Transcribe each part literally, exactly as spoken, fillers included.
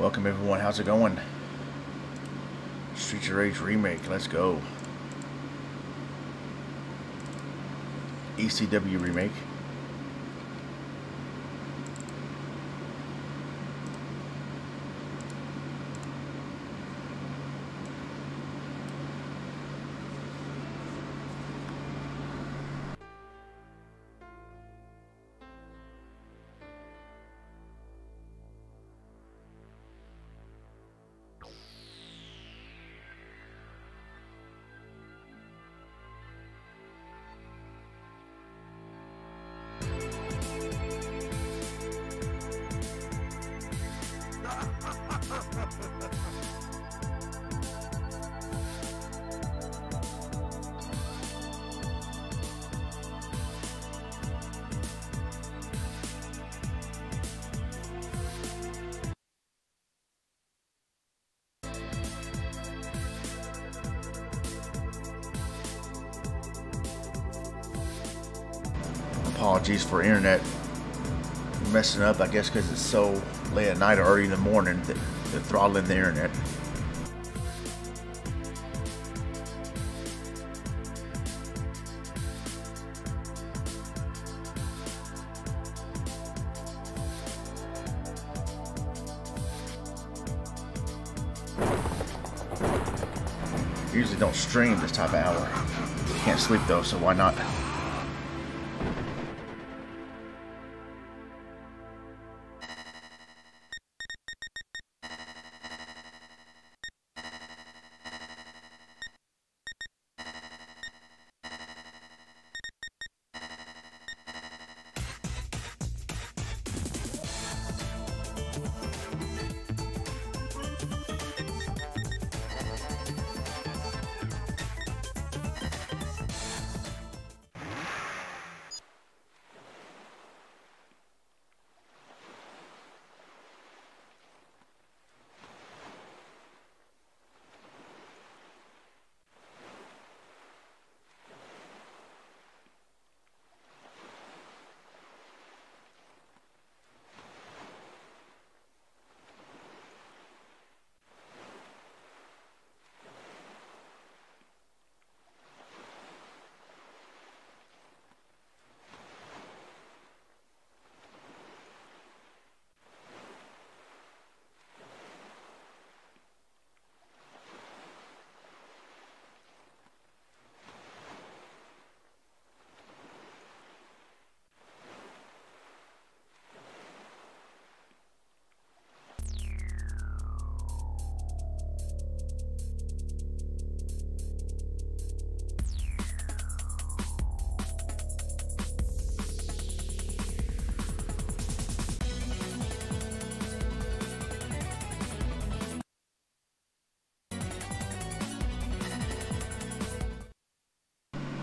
Welcome everyone, how's it going? Streets of Rage Remake, let's go. E C W Remake. Apologies for internet messing up, I guess because it's so late at night or early in the morning that they're throttling the internet. Usually don't stream this type of hour. Can't sleep though, so why not?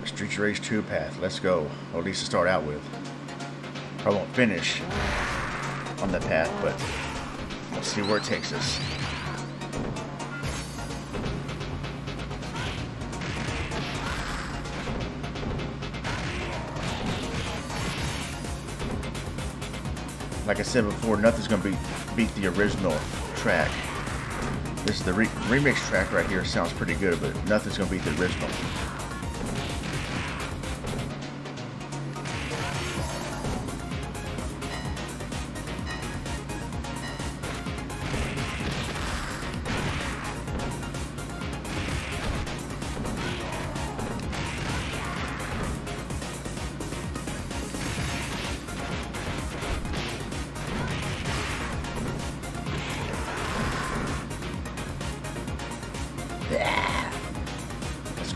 Street Race two path, let's go. Or at least to start out with. Probably won't finish on the path, but let's see where it takes us. Like I said before, nothing's gonna be, beat the original track. This is the re remix track right here, sounds pretty good, but nothing's gonna beat the original.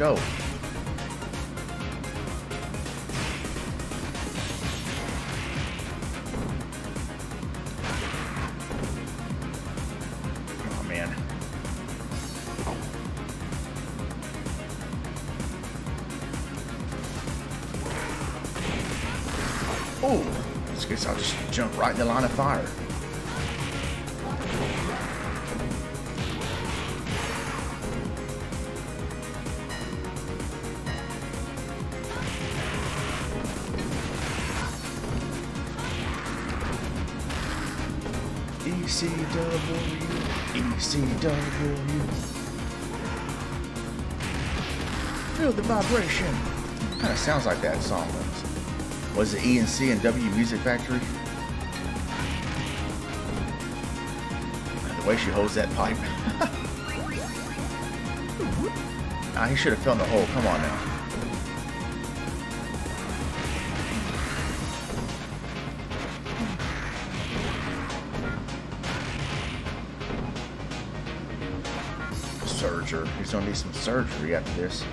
Go. Oh man. Oh, this guess I'll just jump right in the line of fire. E C W, E C W. Feel the vibration. Kind of sounds like that song. Was it E and C and W Music Factory? The way she holds that pipe. Ah, he should have fell in the hole. Come on now. Surger. He's gonna need some surgery after this.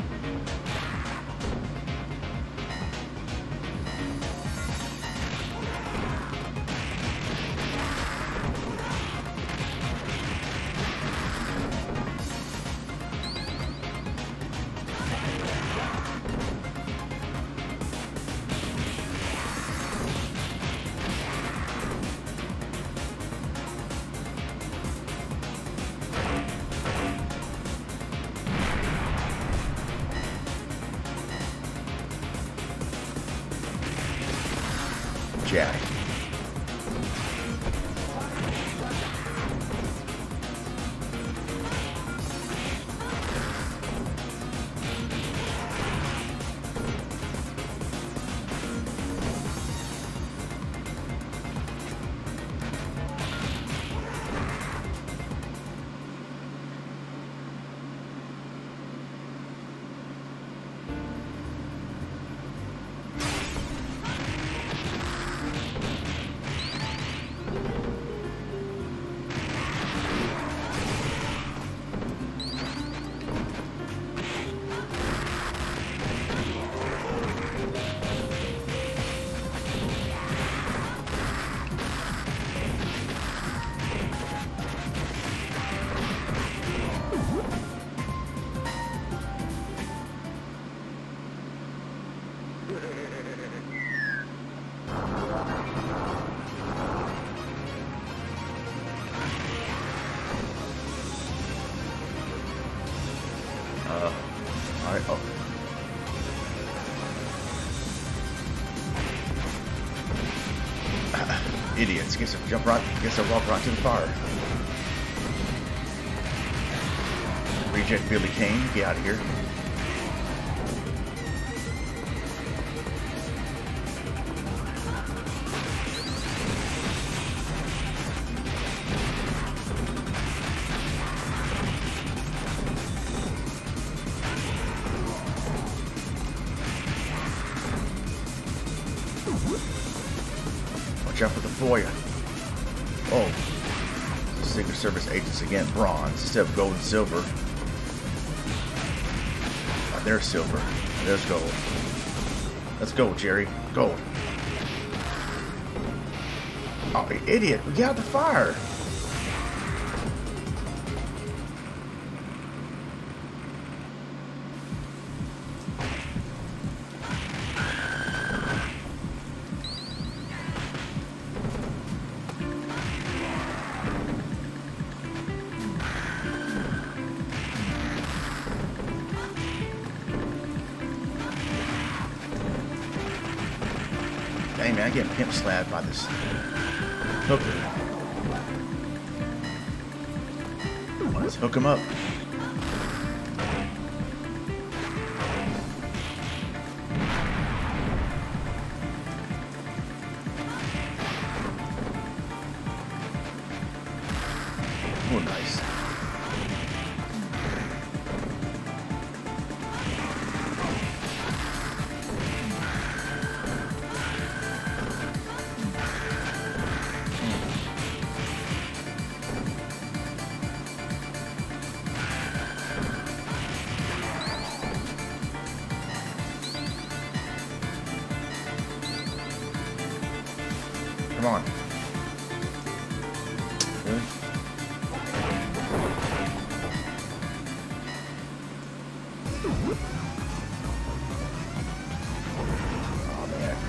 Gets a jump right, gets a walk right to the fire. Reject Billy Kane, get out of here. Watch out for the foyer. Service agents again, bronze instead of gold and silver. Oh, there's silver. There's gold. Let's go, Jerry. Gold. Oh, idiot! We got the fire. Pimp slab by this hooker. Let's hook him up. Oh, nice.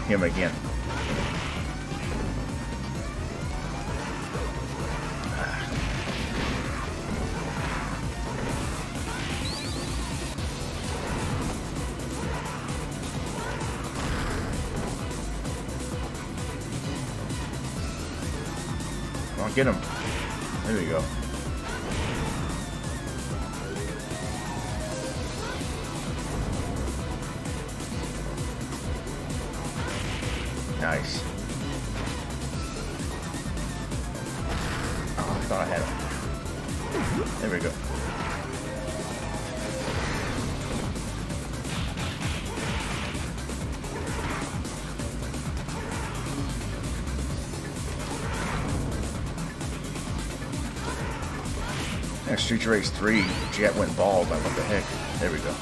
Him again. on, get him. There we go. Nice. Oh, I thought I had him. There we go. Street Race three, Jet went bald, like what the heck. There we go.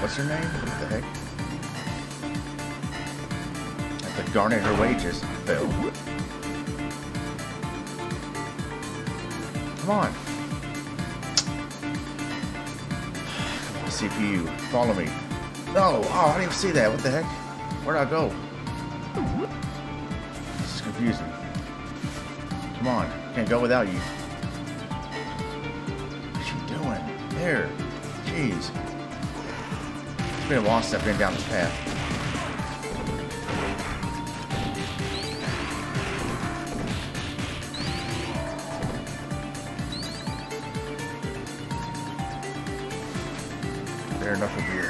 What's her name? What the heck? I could garner her wages. Bill. Come on. C P U, follow me. No! Oh, I didn't even see that. What the heck? Where'd I go? This is confusing. Come on. Can't go without you. What you doing? There. Jeez. I lost that been down this path. Fair enough of you.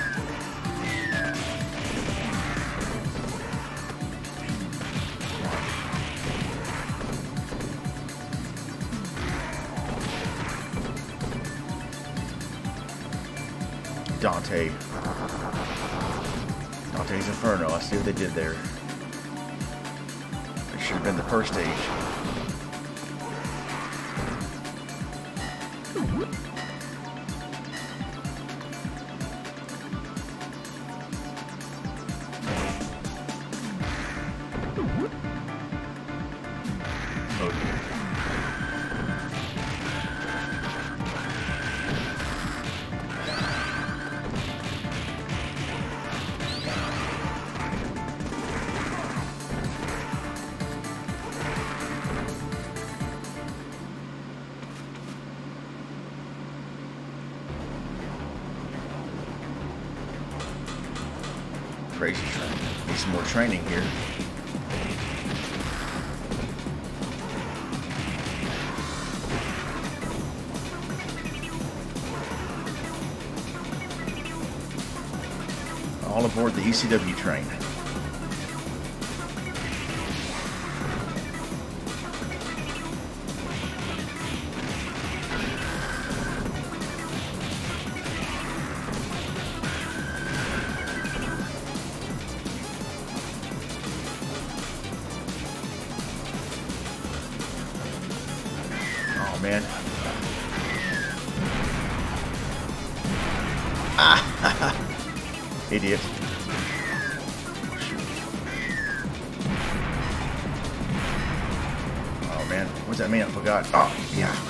Dante. Dante's Inferno. I see what they did there. It should have been the first stage. Training here. All aboard the E C W train.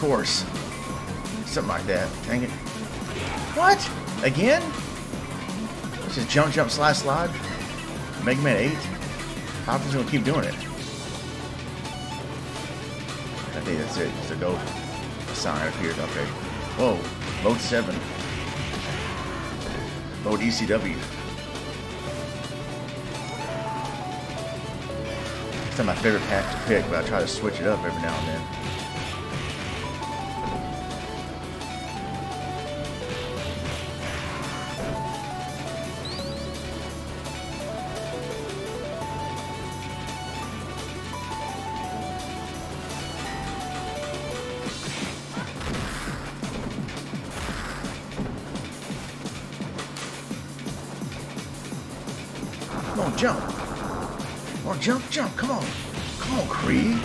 Course. Something like that. Dang it. What? Again? This is jump, jump, slash, slide. Mega Man eight. How often is going to keep doing it? I think that's it. It's a go. the sign appeared. Okay. Whoa. Mode seven. Mode E C W. It's not my favorite pack to pick, but I try to switch it up every now and then. Jump, jump, come on. Come on, Creed.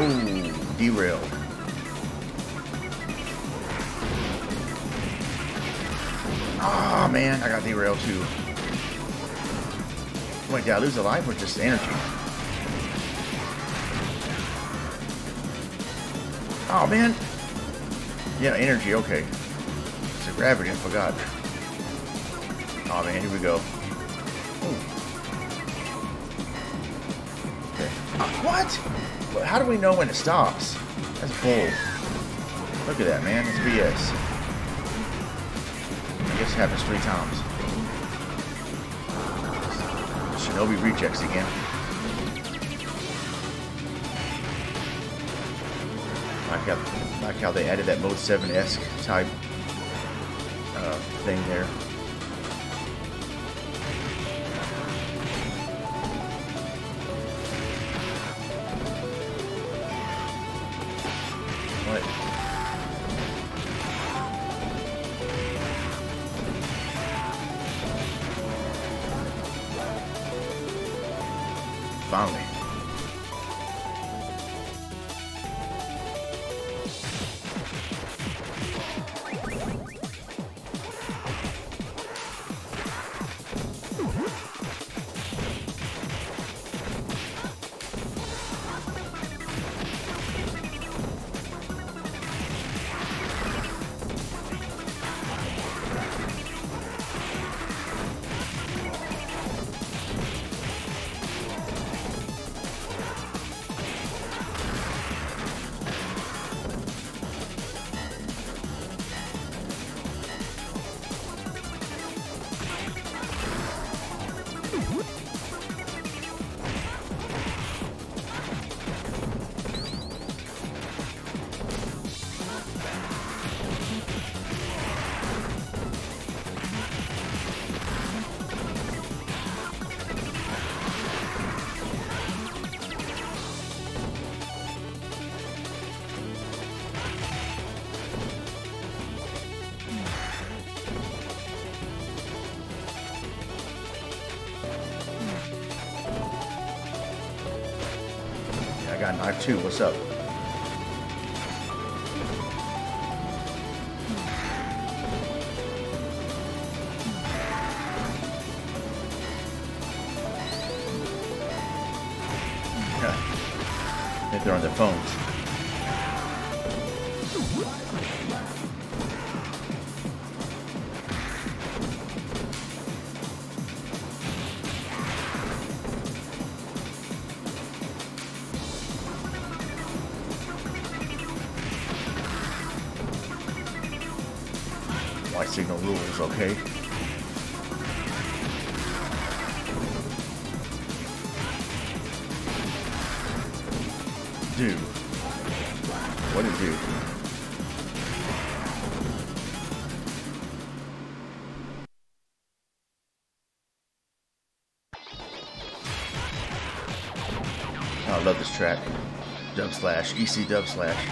Ooh, derailed. Ah, oh, man, I got derailed too. Wait, did I lose a life or just energy? Oh, man. Yeah, energy, okay. It's a gravity, I forgot. Oh, man, here we go. What? How do we know when it stops? That's bull. Look at that, man. That's B S. I guess it happens three times. Shinobi rejects again. Like how, like how they added that Mode seven-esque type uh, thing there. Two, what's up? I think they're on their phones. Okay. Dude. What did it do? Oh, I love this track. Dub slash. E C dub slash.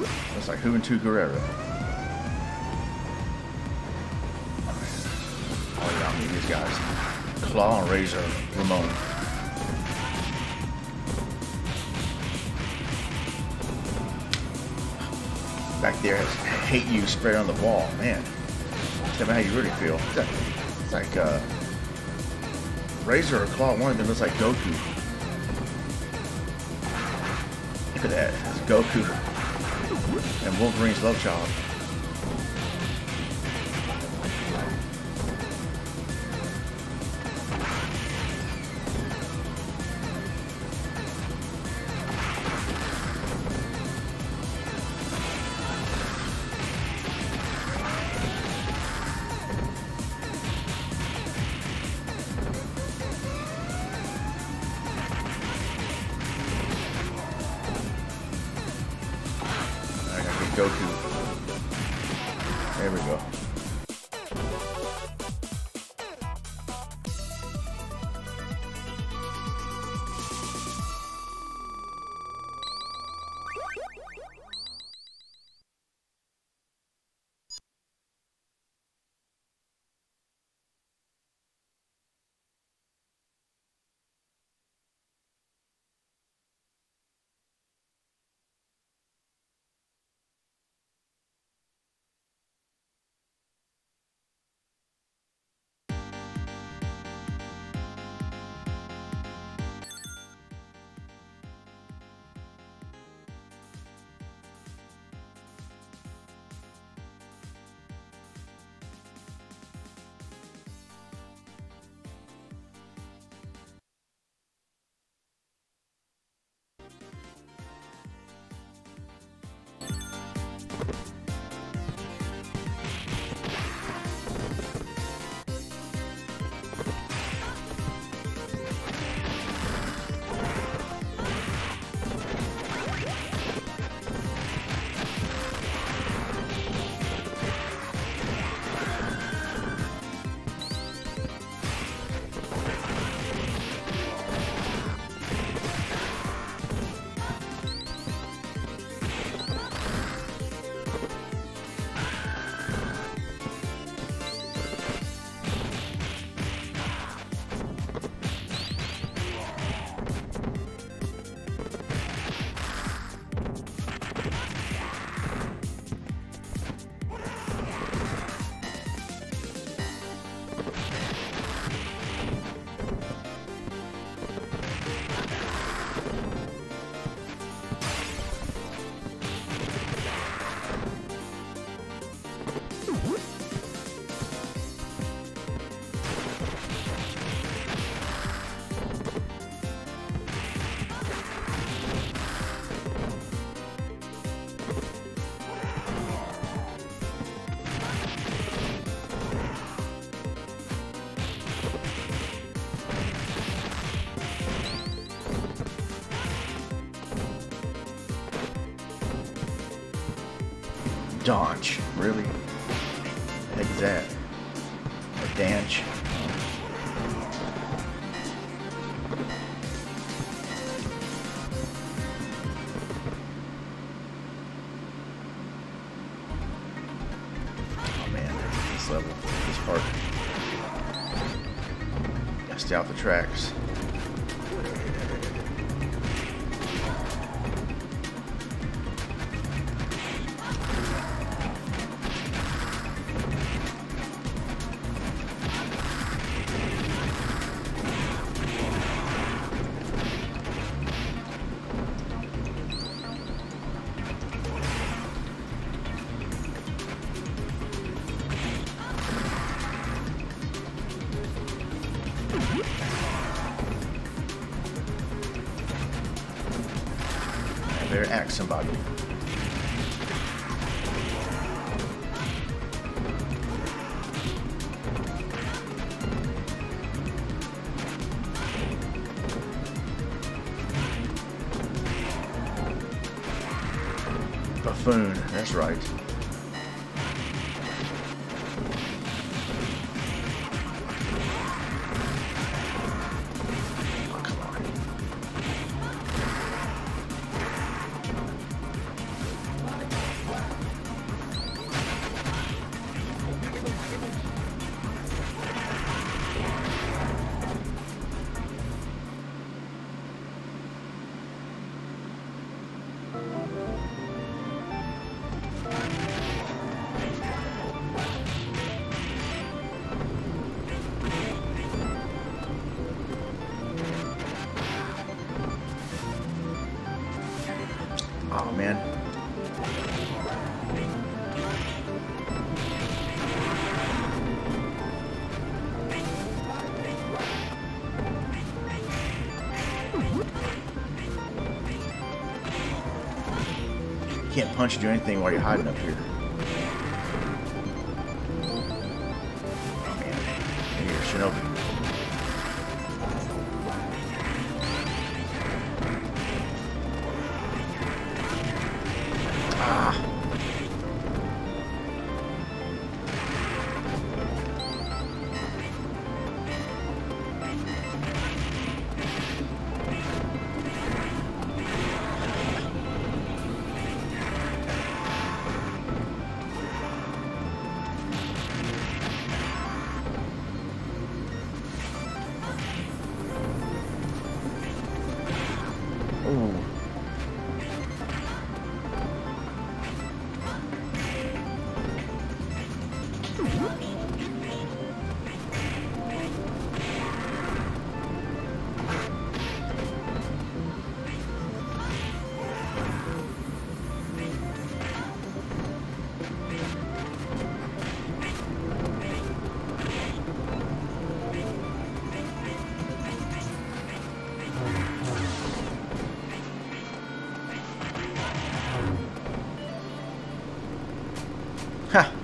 That's like Juventud Guerrero. Oh, y'all need these guys. Claw and Razor Ramon. Back there has hate you sprayed on the wall, man. Tell me how you really feel. It's like, it's like uh, Razor or Claw, one of them looks like Goku. Look at that. It's Goku and Wolverine's love child. Donch, really? What the heck is that? A danch? Oh man, this level, this part. Gotta stay off the tracks. Right. Oh, come on. Punch you do anything while you're hiding up here. Oh man, here, Shinobi.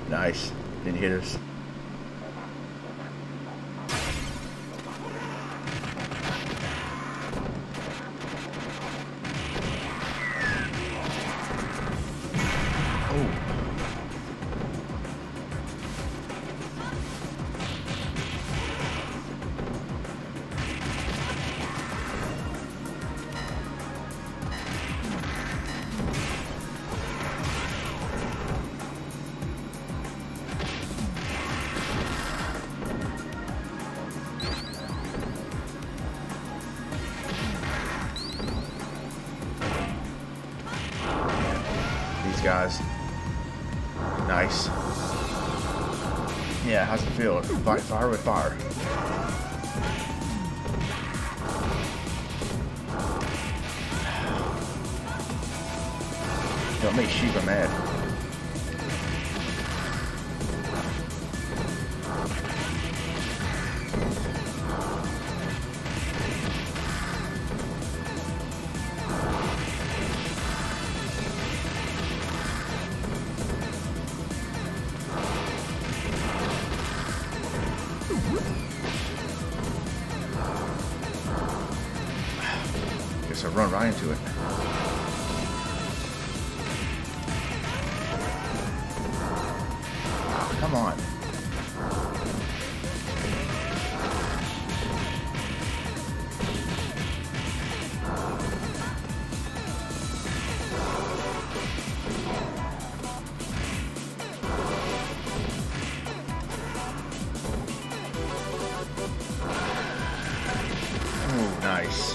Nice. Didn't hit us. Fight fire with fire. Don't make Shiva mad. Into it. Oh, come on. Oh, nice.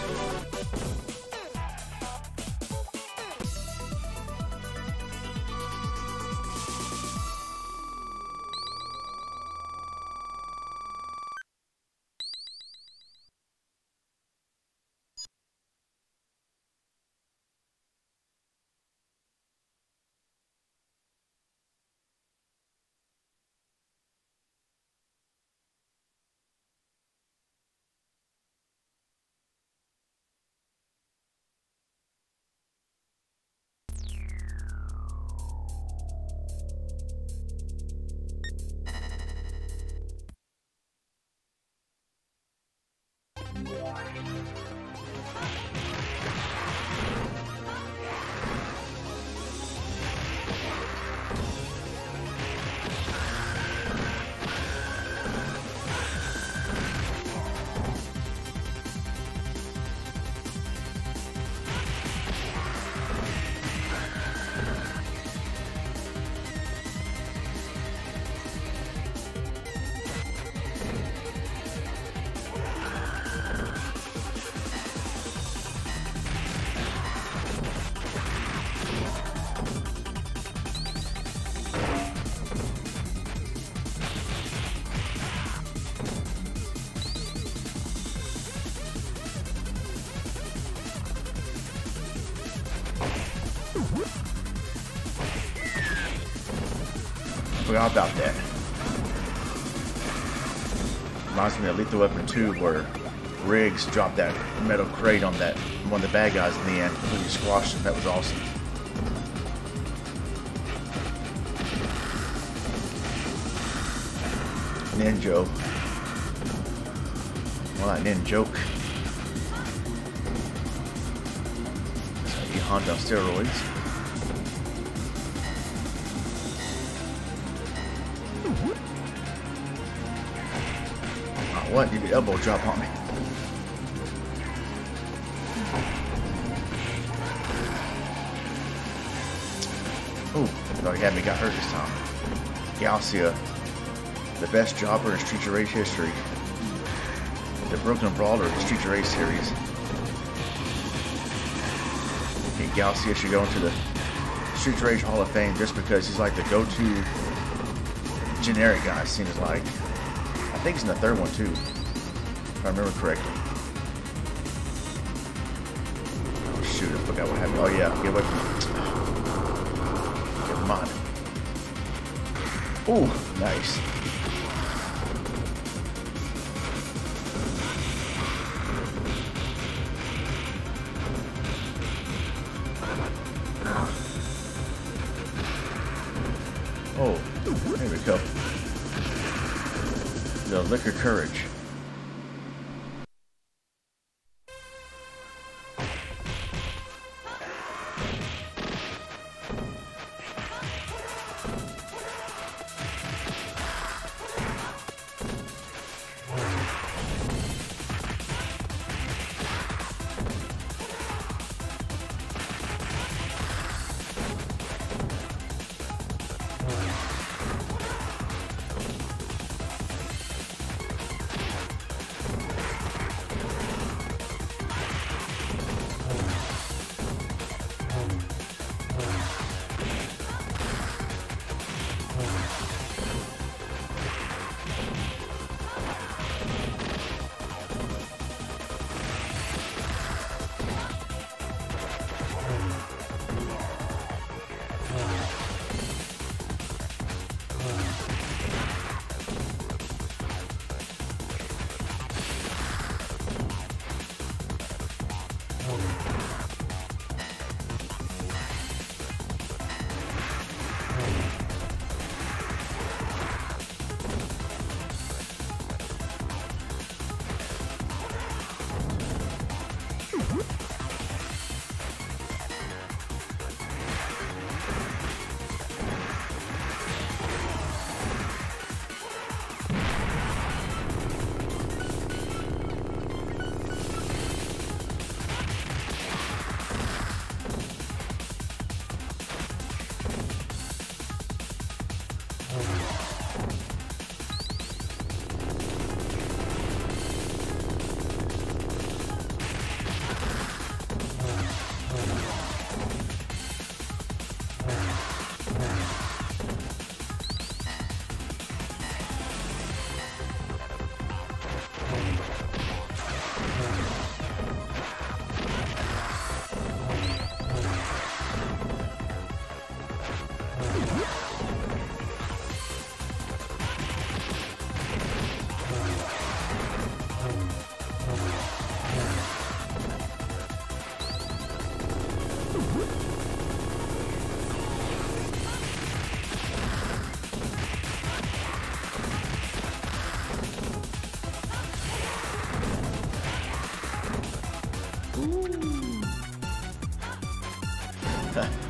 Forgot about that. Reminds me of Lethal Weapon two where Riggs dropped that metal crate on that one of the bad guys in the end, completely squashed him. That was awesome. Ninjo. Well, that Ninjoke. That's like E Honda on steroids. What? Did the elbow drop on me? Ooh, thought he had me, got hurt this time. Galcia, the best jobber in Street Race history. The Brooklyn Brawler of the Street Race series. I think Galcia should go into the Street Race Hall of Fame just because he's like the go-to generic guy, seems like. I think it's in the third one too, if I remember correctly. Oh shoot, I forgot what happened. Oh yeah, get away from me. Never mind. Ooh, nice. Oh, there we go. The liquor courage.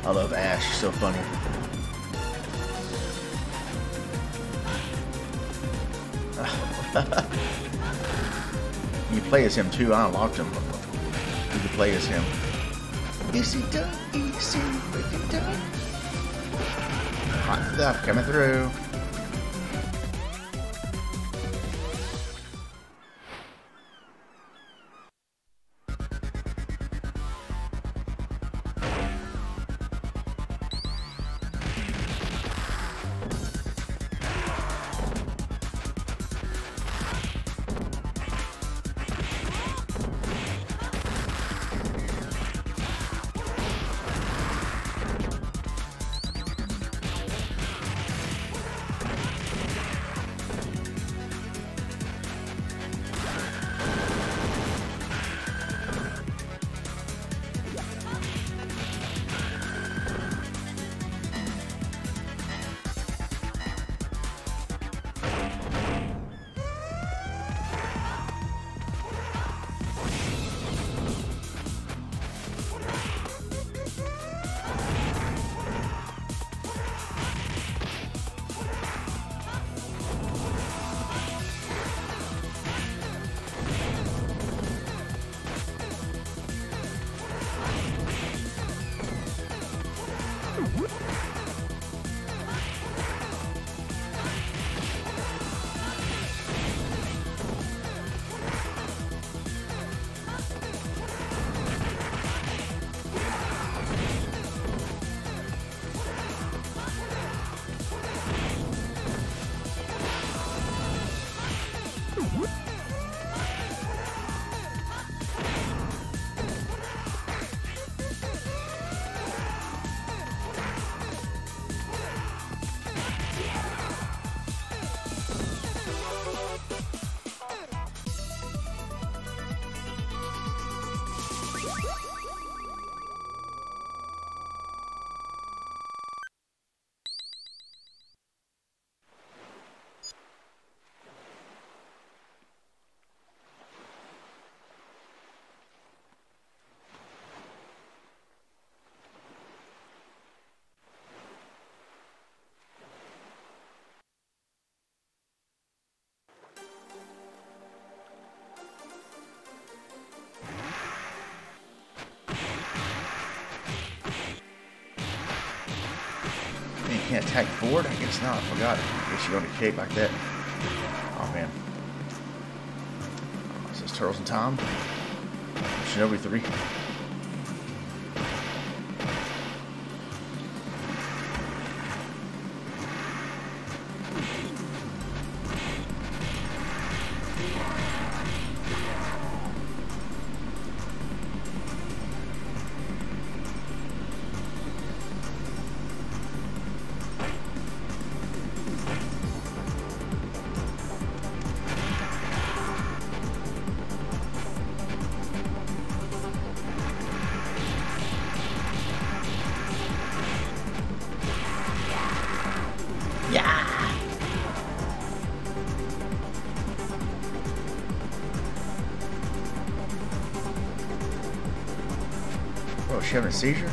I love Ash, so funny. You play as him too, I unlocked him. You can play as him. Easy done, easy, freaking done. Hot stuff coming through. man, he can't attack forward? I guess not. I forgot. I guess you're on a kick like that. Oh, man. This is Turtles in Time. Shinobi three. Having a seizure?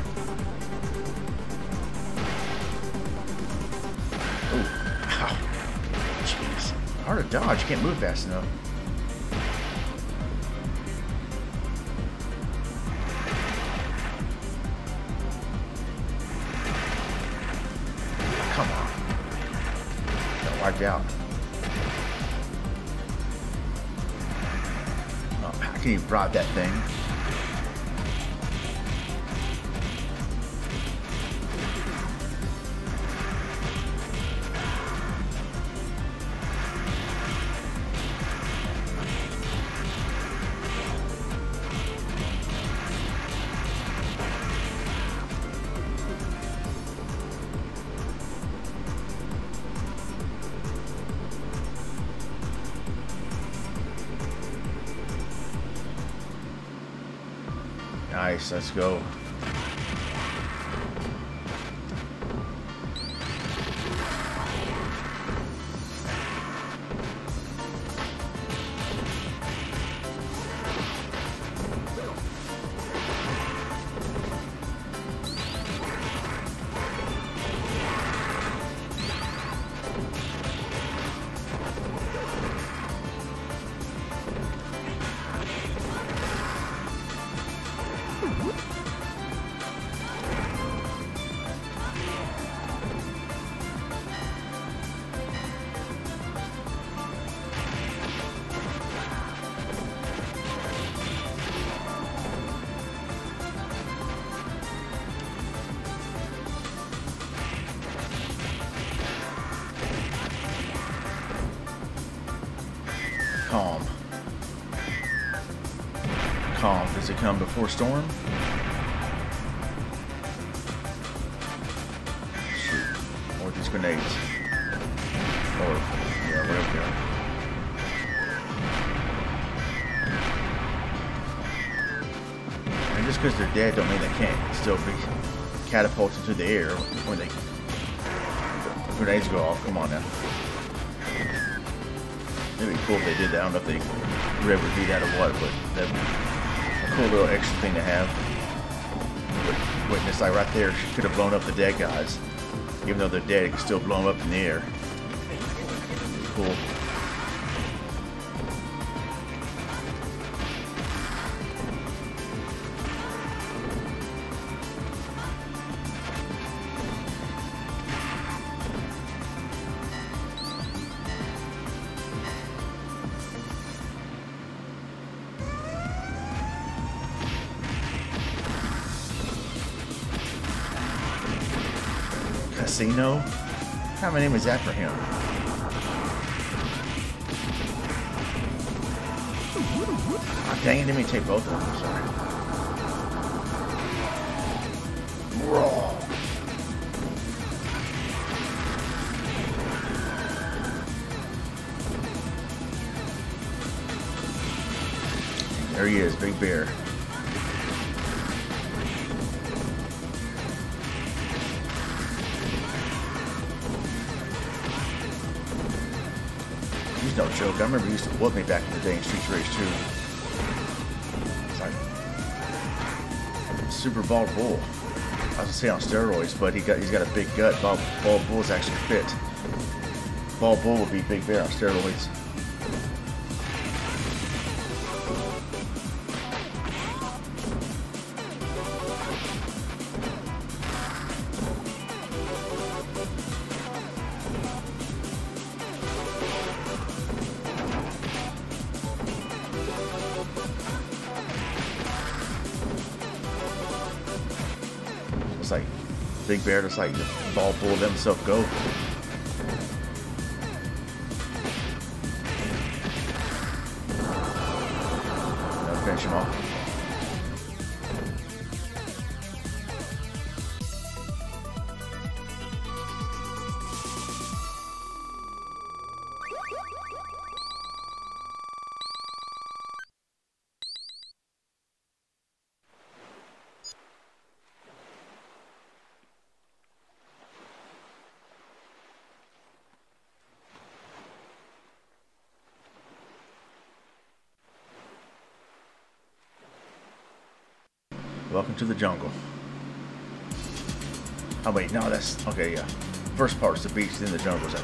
Oh, jeez. Hard to dodge. Can't move fast enough. Come on. Got wiped out. Oh, how can you bribe that thing? Nice, let's go. Come before storm. Shoot. Or these grenades. Or yeah, whatever they are. And just because they're dead don't mean they can't still be catapulted into the air when they the grenades go off. Come on now. It'd be cool if they did that. I don't know if they were able to do that or what, but that cool little extra thing to have. Witness, like right there, she could have blown up the dead guys. Even though they're dead, it could still blow them up in the air. Cool. Casino? How many was that for him? Oh, dang it, let me take both of them, sorry. Raw. There he is, Big Bear. No joke, I remember he used to whoop me back in the day in Street Race two. It's like Super Bald Bull. I was gonna say on steroids, but he got he's got a big gut. Bald, Bald Bull's actually fit. Bald Bull would be Big Bear on steroids. just like Big Bear just like just Bald Bull himself go. That'll finish him off. Welcome to the jungle. Oh wait, no, that's okay. Yeah, first part's the beach, then the jungle's up.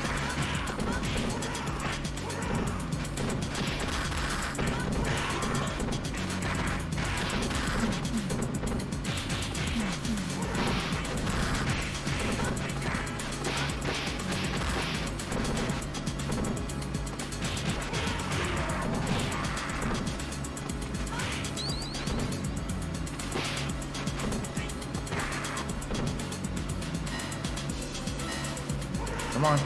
Come on.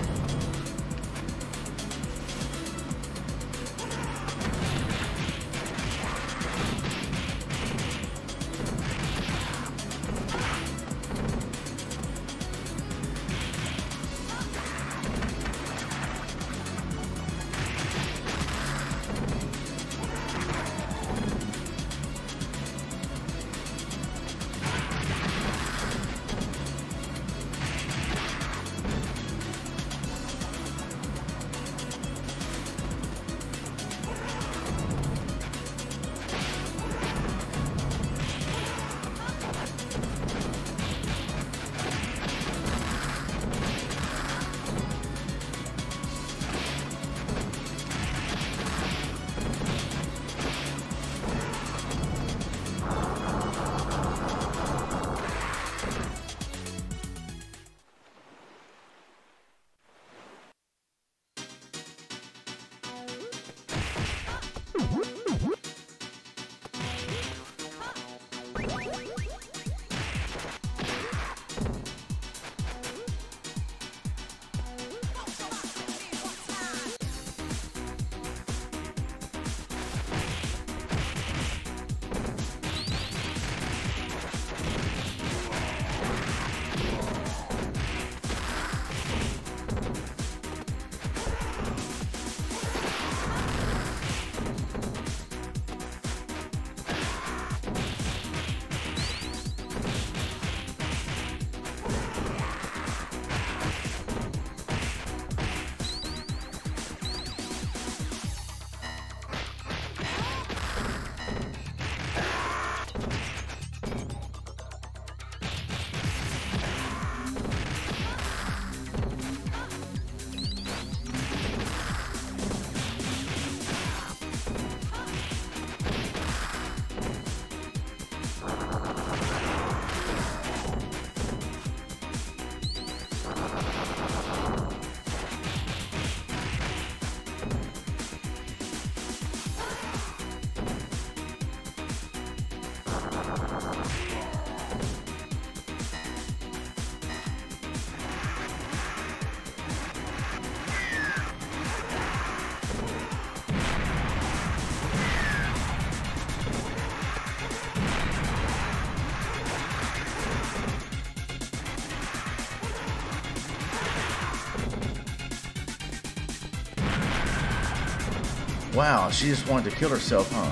Wow, she just wanted to kill herself, huh?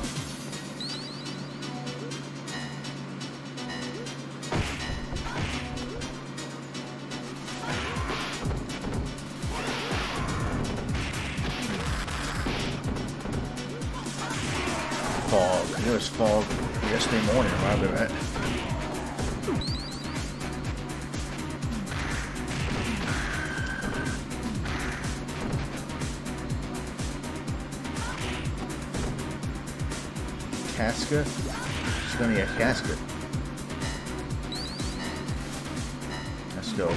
Fog. There was fog yesterday morning, right? Casket? It's gonna be a casket. Let's go.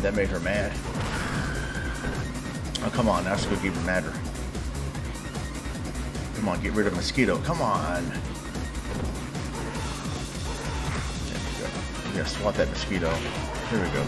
Did that make her mad? Oh, come on. Now she's gonna get even madder. Come on, get rid of Mosquito. Come on. There we go. We gotta swat that Mosquito. Here we go.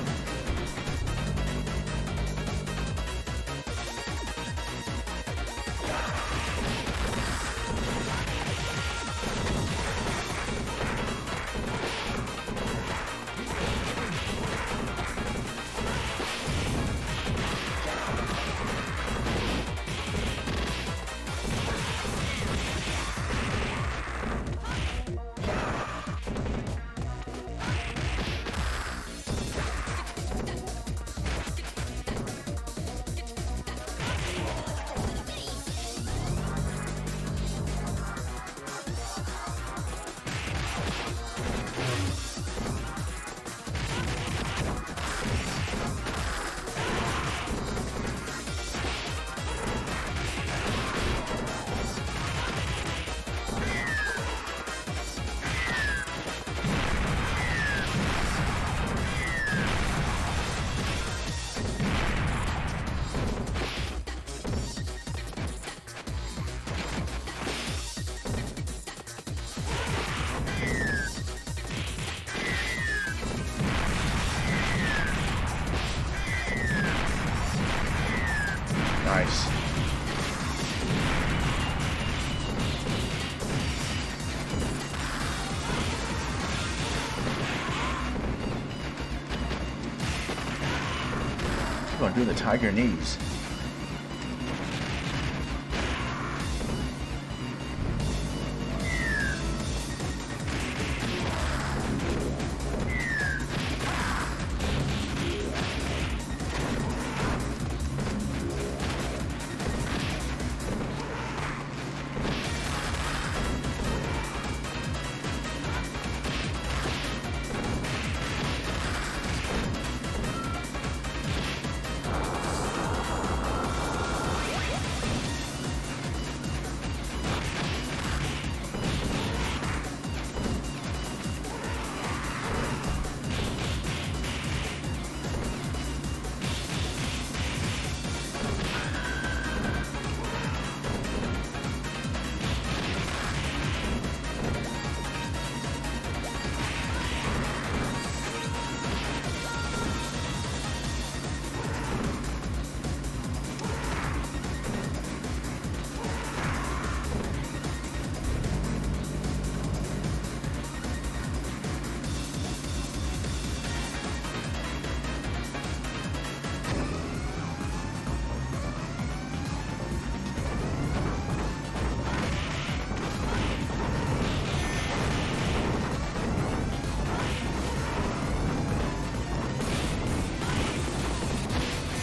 Do the tiger knees.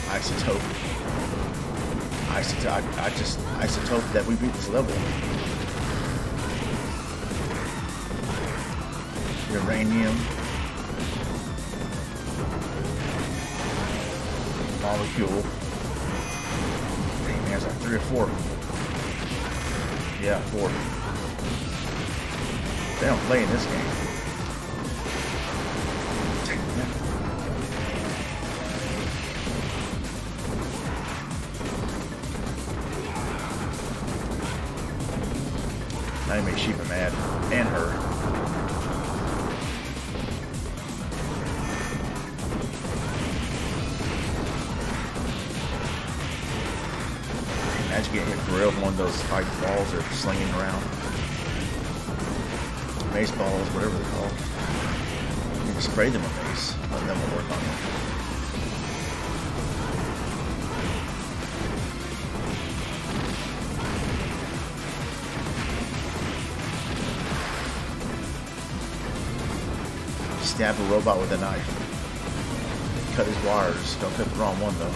Isotope. Isotope. I, I just isotope that we beat this level. Uranium. Molecule. Dang, there's like three or four. Yeah, four. They don't play in this game. I make Shiva mad, and her. Imagine getting a grill on those spike balls or slinging around. Mace balls, whatever they're called. You can spray them with mace, and then we'll work on them. Stab a robot with a knife. Cut his wires. Don't cut the wrong one though.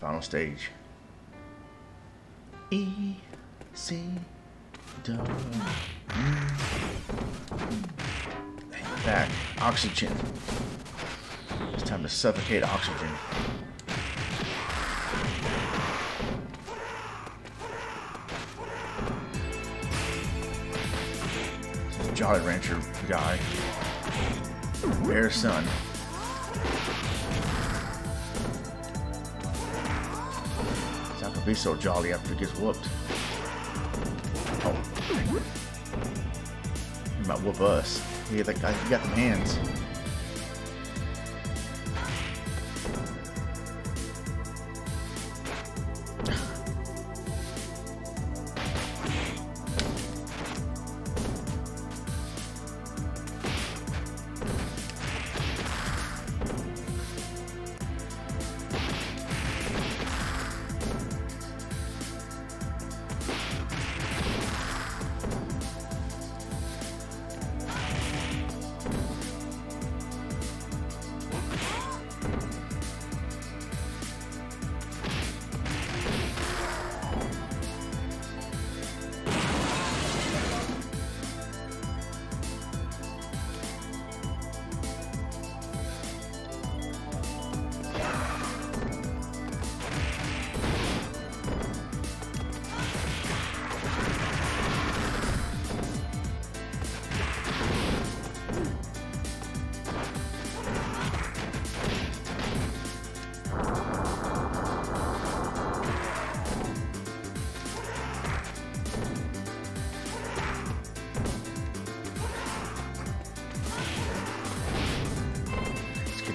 Final stage. E C W. Hang back. Oxygen. It's time to suffocate oxygen. Jolly Rancher guy. Bear son. It's not gonna be so jolly after he gets whooped. Oh. He might whoop us. He got, the, he got them hands.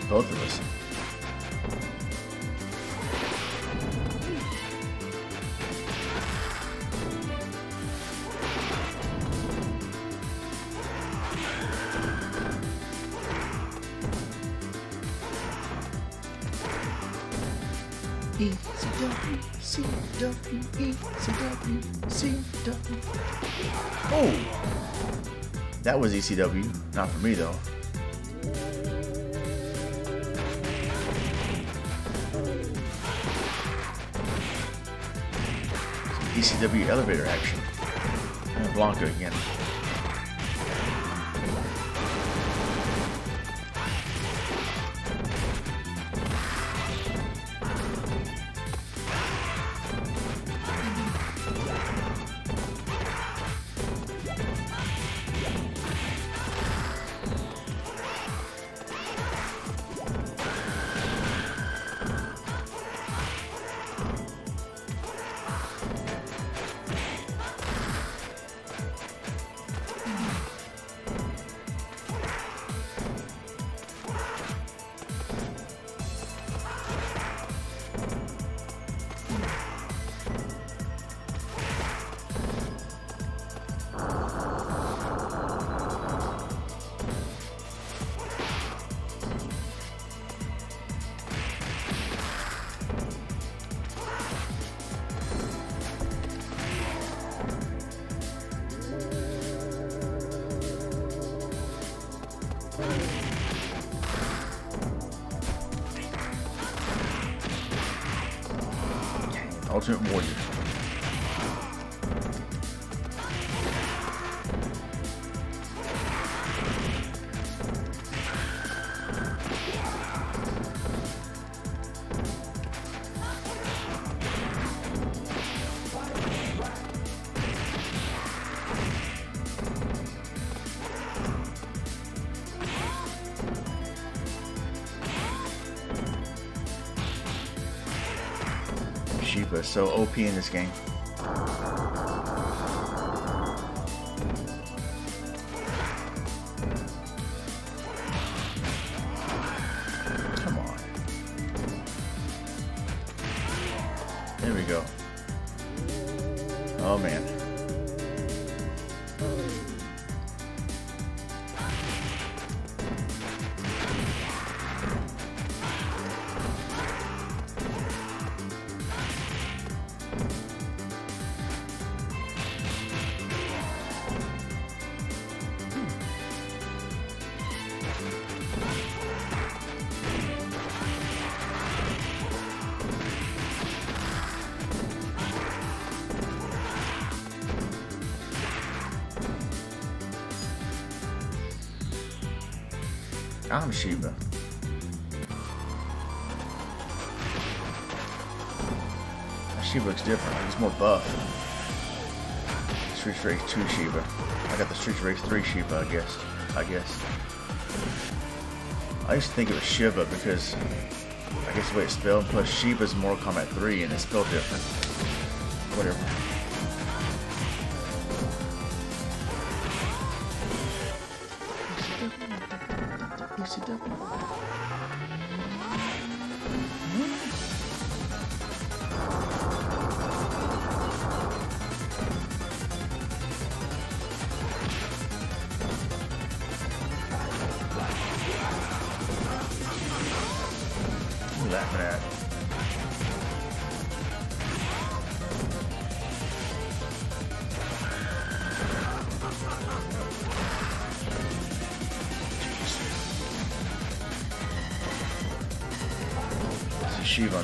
Both of us. E C W, C W, E C W, C W. Oh! That was E C W. Not for me, though. E C W elevator action. And Blanca again. Alternate warrior. Shiva, so O P in this game. Come on. There we go. Oh man. I'm Shiva. Shiva looks different. He's more buff. Street Race two Shiva. I got the Street Race three Shiva, I guess. I guess. I used to think it was Shiva because I guess the way it's spelled. Plus Shiva's Mortal Kombat three and it's spelled different. Whatever. Shiva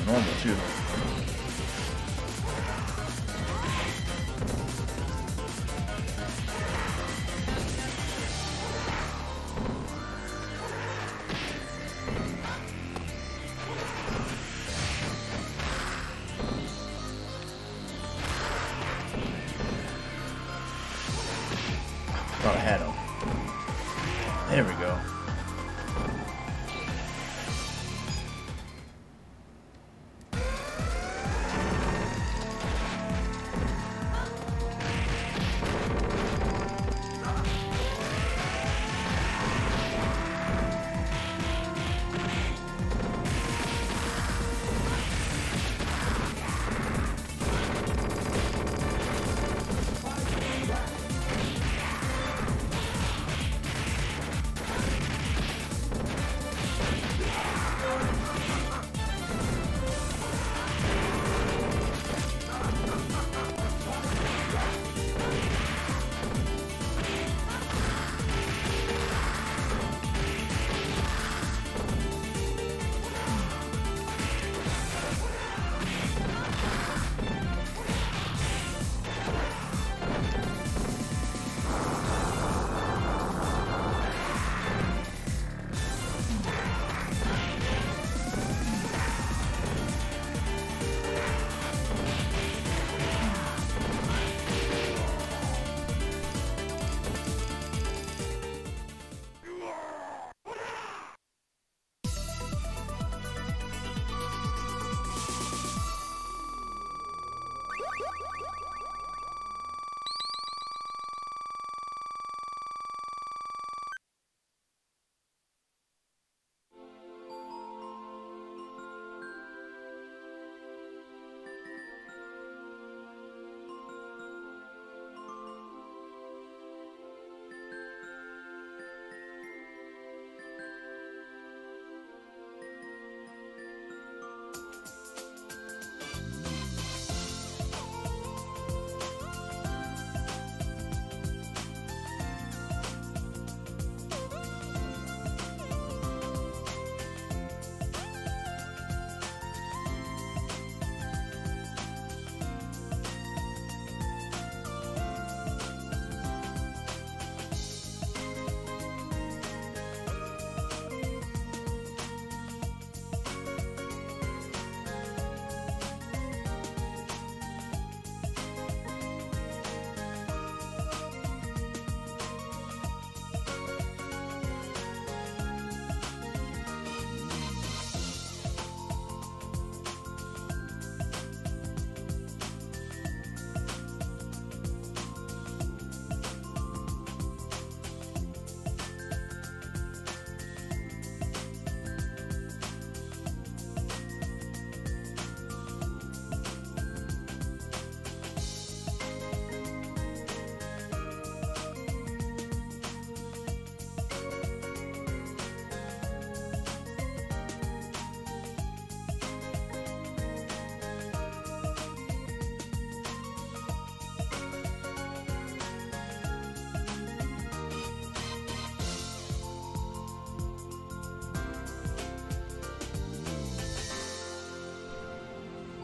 normal too.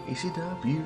E C W.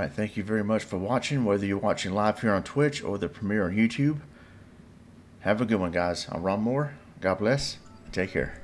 right, thank you very much for watching, whether you're watching live here on Twitch or the premiere on YouTube. Have a good one, guys. I'm Ron Moore. God bless. Take care.